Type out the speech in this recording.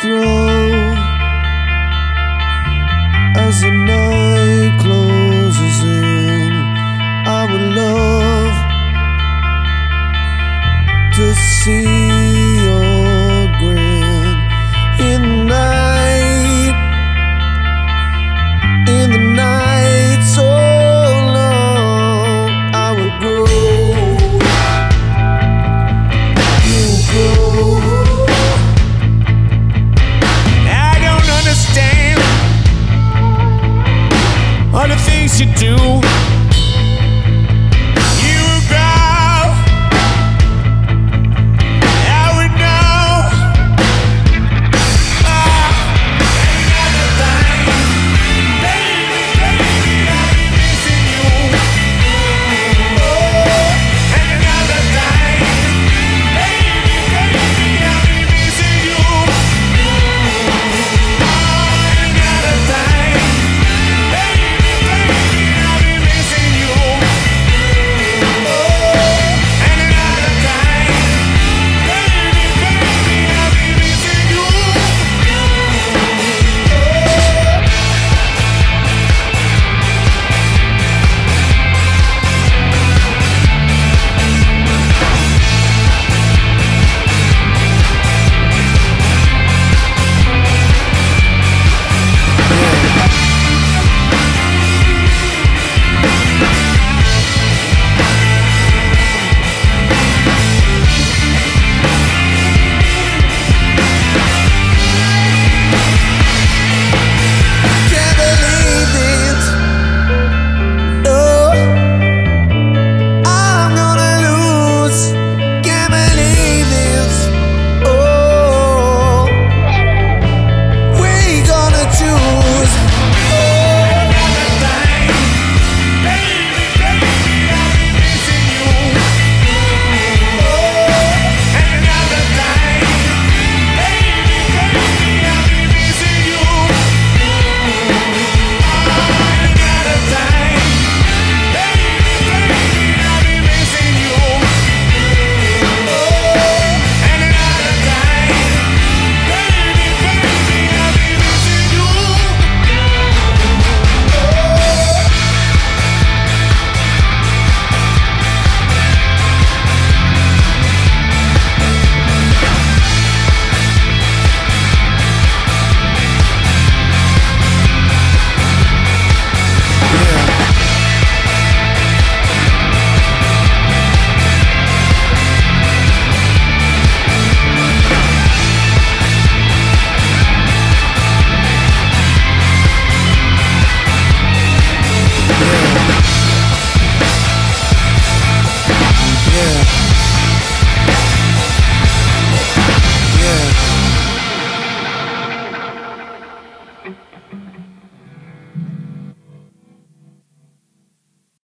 through as a no.